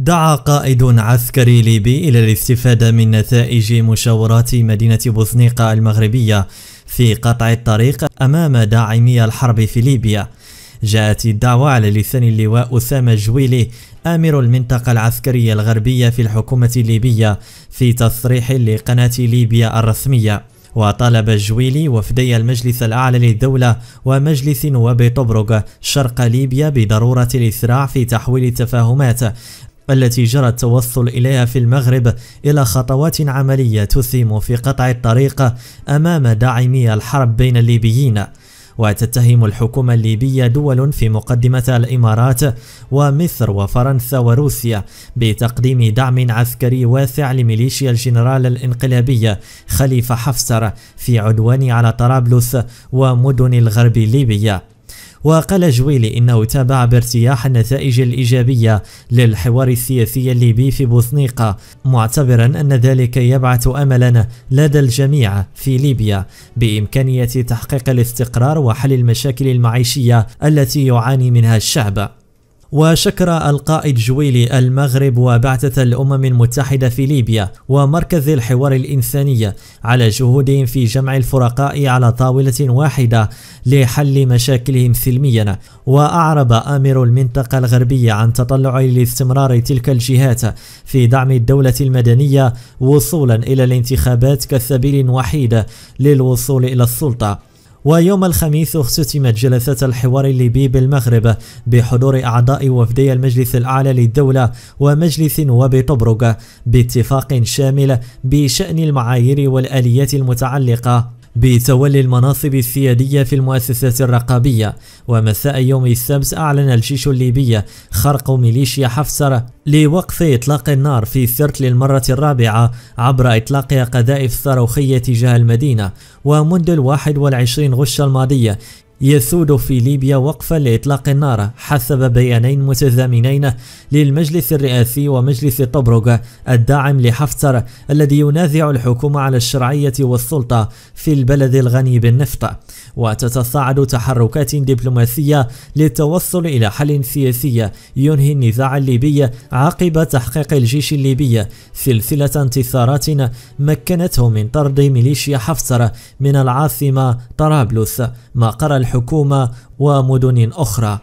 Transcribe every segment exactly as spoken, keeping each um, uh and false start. دعا قائد عسكري ليبي إلى الاستفادة من نتائج مشاورات مدينة بوسنيقة المغربية في قطع الطريق أمام داعمي الحرب في ليبيا. جاءت الدعوة على لسان اللواء أسامة جويلي آمر المنطقة العسكرية الغربية في الحكومة الليبية في تصريح لقناة ليبيا الرسمية. وطلب جويلي وفدي المجلس الأعلى للدولة ومجلس نواب طبرق شرق ليبيا بضرورة الإسراع في تحويل التفاهمات التي جرى التوصل إليها في المغرب إلى خطوات عملية تسهم في قطع الطريق أمام داعمي الحرب بين الليبيين. وتتهم الحكومة الليبية دول في مقدمتها الإمارات ومصر وفرنسا وروسيا بتقديم دعم عسكري واسع لميليشيا الجنرال الانقلابية خليفة حفتر في عدوان على طرابلس ومدن الغرب الليبية. وقال جويلي إنه تابع بارتياح النتائج الإيجابية للحوار السياسي الليبي في بوسنيقة، معتبرا أن ذلك يبعث أملا لدى الجميع في ليبيا بإمكانية تحقيق الاستقرار وحل المشاكل المعيشية التي يعاني منها الشعب. وشكر القائد جويلي المغرب وبعثة الأمم المتحدة في ليبيا ومركز الحوار الإنساني على جهودهم في جمع الفرقاء على طاولة واحدة لحل مشاكلهم سلميا. وأعرب آمر المنطقة الغربية عن تطلعه لاستمرار تلك الجهات في دعم الدولة المدنية وصولا إلى الانتخابات كسبيل وحيد للوصول إلى السلطة. ويوم الخميس اختتمت جلسة الحوار الليبي بالمغرب بحضور أعضاء وفدي المجلس الأعلى للدولة ومجلس نواب طبرق باتفاق شامل بشأن المعايير والآليات المتعلقة بتولي المناصب السيادية في المؤسسات الرقابية. ومساء يوم السبت أعلن الجيش الليبي خرق ميليشيا حفتر لوقف إطلاق النار في سرت للمرة الرابعة عبر إطلاق قذائف صاروخية تجاه المدينة. ومنذ الواحد والعشرين غشة الماضية يسود في ليبيا وقفا لإطلاق النار حسب بيانين متزامنين للمجلس الرئاسي ومجلس طبرق الداعم لحفتر الذي ينازع الحكومة على الشرعية والسلطة في البلد الغني بالنفط. وتتصاعد تحركات دبلوماسية للتوصل إلى حل سياسي ينهي النزاع الليبي عقب تحقيق الجيش الليبي سلسلة انتصارات مكنته من طرد ميليشيا حفتر من العاصمة طرابلس مقر الحكومة ومدن أخرى.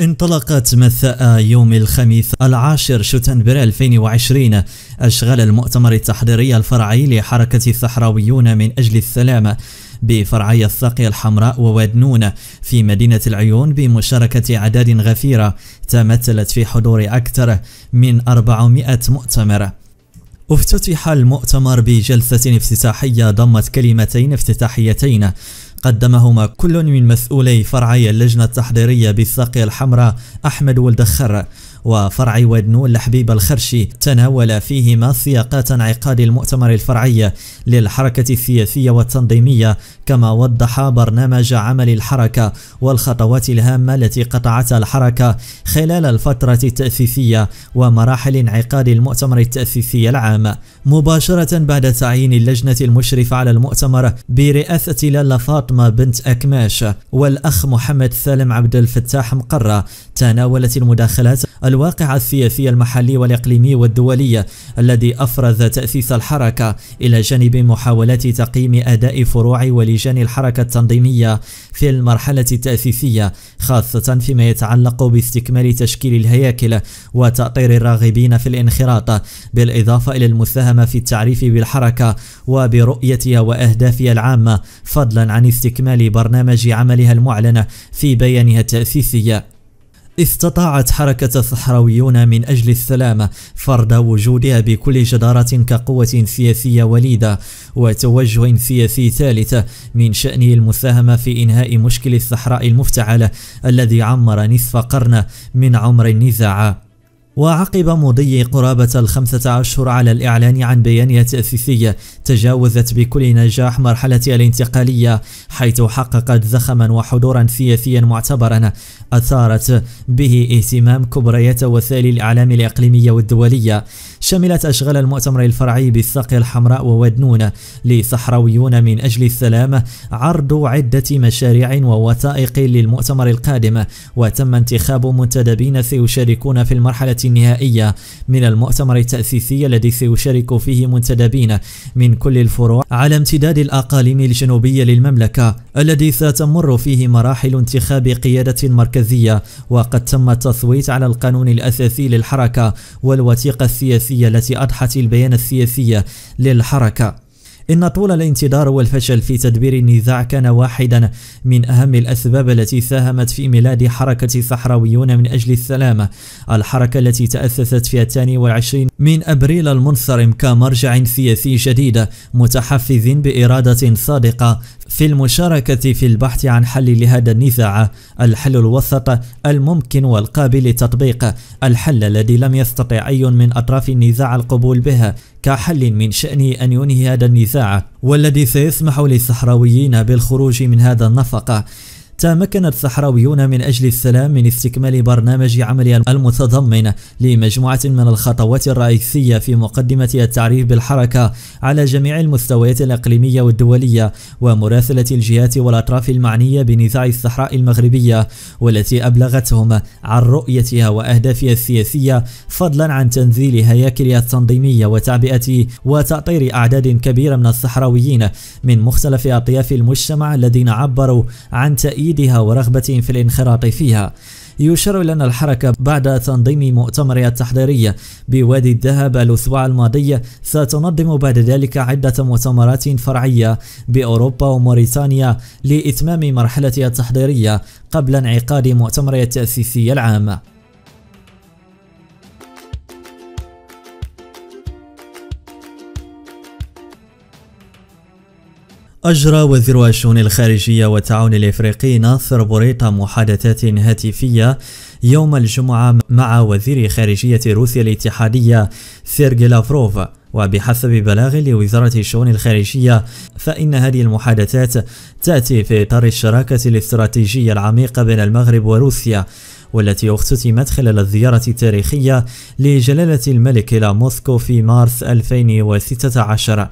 انطلقت مساء يوم الخميس العاشر شتنبر ألفين وعشرين أشغال المؤتمر التحضيري الفرعي لحركة الصحراويون من أجل السلام بفرعي الساقية الحمراء وواد نون في مدينة العيون بمشاركة أعداد غفيرة تمثلت في حضور أكثر من أربعمائة مؤتمر. افتتح المؤتمر بجلسة افتتاحية ضمت كلمتين افتتاحيتين قدمهما كل من مسؤولي فرعي اللجنة التحضيرية بالساقية الحمراء أحمد ولد خره وفرع واد نون الحبيب الخرشي، تناول فيهما سياقات انعقاد المؤتمر الفرعي للحركة السياسية والتنظيمية كما وضح برنامج عمل الحركة والخطوات الهامة التي قطعتها الحركة خلال الفترة التأسيسية ومراحل انعقاد المؤتمر التأسيسي العام. مباشرة بعد تعيين اللجنة المشرفة على المؤتمر برئاسة لالا فاط بنت أكماش والأخ محمد سالم عبد الفتاح مقرة، تناولت المداخلات الواقع السياسي المحلي والإقليمي والدولي الذي أفرز تأسيس الحركة إلى جانب محاولات تقييم أداء فروع ولجان الحركة التنظيمية في المرحلة التأسيسية خاصة فيما يتعلق باستكمال تشكيل الهياكل وتأطير الراغبين في الانخراط، بالإضافة إلى المساهمة في التعريف بالحركة وبرؤيتها وأهدافها العامة فضلا عن استكمال برنامج عملها المعلن في بيانها التأسيسي. استطاعت حركة الصحراويون من أجل السلام فرض وجودها بكل جدارة كقوة سياسية وليدة وتوجه سياسي ثالث من شأنه المساهمة في إنهاء مشكل الصحراء المفتعل الذي عمر نصف قرن من عمر النزاع. وعقب مضي قرابة الخمسة أشهر على الإعلان عن بيانها التأسيسي تجاوزت بكل نجاح مرحلتها الانتقالية حيث حققت زخما وحضورا سياسيا معتبرا أثارت به اهتمام كبريات وسائل الإعلام الإقليمية والدولية. شملت أشغال المؤتمر الفرعي بالثقة الحمراء وودنون لصحراويون من أجل السلام، عرض عدة مشاريع ووثائق للمؤتمر القادم، وتم انتخاب منتدبين سيشاركون في المرحلة النهائية من المؤتمر التأسيسي الذي سيشارك فيه منتدبين من كل الفروع على امتداد الأقاليم الجنوبية للمملكة، الذي ستمر فيه مراحل انتخاب قيادة مركزية، وقد تم التصويت على القانون الأساسي للحركة والوثيقة السياسية التي أضحت البيان السياسي للحركة. إن طول الانتظار والفشل في تدبير النزاع كان واحدا من أهم الأسباب التي ساهمت في ميلاد حركة الصحراويون من أجل السلام، الحركة التي تأسست في اثنين وعشرين من أبريل المنصرم كمرجع سياسي جديد متحفز بإرادة صادقة في المشاركة في البحث عن حل لهذا النزاع، الحل الوسط الممكن والقابل للتطبيق، الحل الذي لم يستطع أي من أطراف النزاع القبول به كحل من شأنه أن ينهي هذا النزاع، والذي سيسمح للصحراويين بالخروج من هذا النفق. تمكن الصحراويون من أجل السلام من استكمال برنامج عمل المتضمن لمجموعة من الخطوات الرئيسية في مقدمة التعريف بالحركة على جميع المستويات الإقليمية والدولية، ومراسلة الجهات والأطراف المعنية بنزاع الصحراء المغربية، والتي أبلغتهم عن رؤيتها وأهدافها السياسية، فضلا عن تنزيل هياكلها التنظيمية وتعبئة وتأطير أعداد كبيرة من الصحراويين من مختلف أطياف المجتمع الذين عبروا عن تأييد ورغبة في الانخراط فيها. يشار لنا الحركة بعد تنظيم مؤتمرها التحضيري بوادي الذهب الأسبوع الماضي ستنظم بعد ذلك عدة مؤتمرات فرعية بأوروبا وموريتانيا لإتمام مرحلتها التحضيرية قبل انعقاد مؤتمرها التأسيسي العام. أجرى وزير الشؤون الخارجية والتعاون الإفريقي ناصر بوريطة محادثات هاتفية يوم الجمعة مع وزير خارجية روسيا الاتحادية سيرجي لافروف، وبحسب بلاغ لوزارة الشؤون الخارجية فإن هذه المحادثات تأتي في إطار الشراكة الاستراتيجية العميقة بين المغرب وروسيا، والتي اختتمت خلال الزيارة التاريخية لجلالة الملك إلى موسكو في مارس ألفين وستة عشر.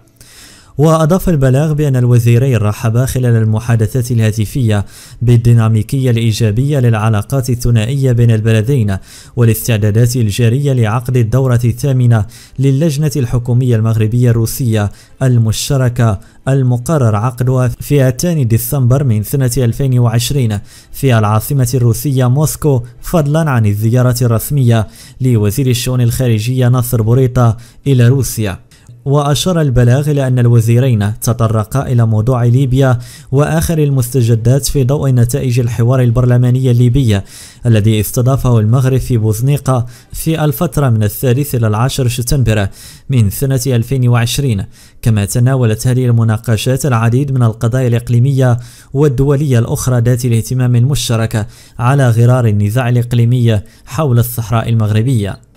وأضاف البلاغ بأن الوزيرين رحبا خلال المحادثات الهاتفية بالديناميكية الإيجابية للعلاقات الثنائية بين البلدين والاستعدادات الجارية لعقد الدورة الثامنة للجنة الحكومية المغربية الروسية المشتركة المقرر عقدها في اثنين ديسمبر من سنة ألفين وعشرين في العاصمة الروسية موسكو، فضلا عن الزيارة الرسمية لوزير الشؤون الخارجية ناصر بوريطة إلى روسيا. وأشار البلاغ إلى أن الوزيرين تطرقا إلى موضوع ليبيا وآخر المستجدات في ضوء نتائج الحوار البرلماني الليبي الذي استضافه المغرب في بوزنيقة في الفترة من الثالث إلى العاشر شتنبر من سنة ألفين وعشرين، كما تناولت هذه المناقشات العديد من القضايا الإقليمية والدولية الأخرى ذات الاهتمام المشترك على غرار النزاع الإقليمي حول الصحراء المغربية.